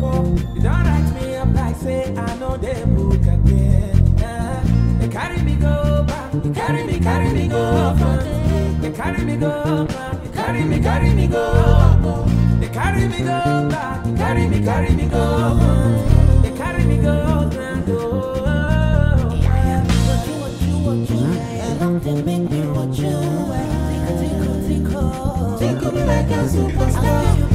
for. You don't write me up like say I know they book again. They carry me go back, you carry me go front. They carry me go back, you carry me go up. They carry me go back, you carry me go front. They carry me go grand. Oh, yeah, what you make me what you tickle, tickle me like a superstar.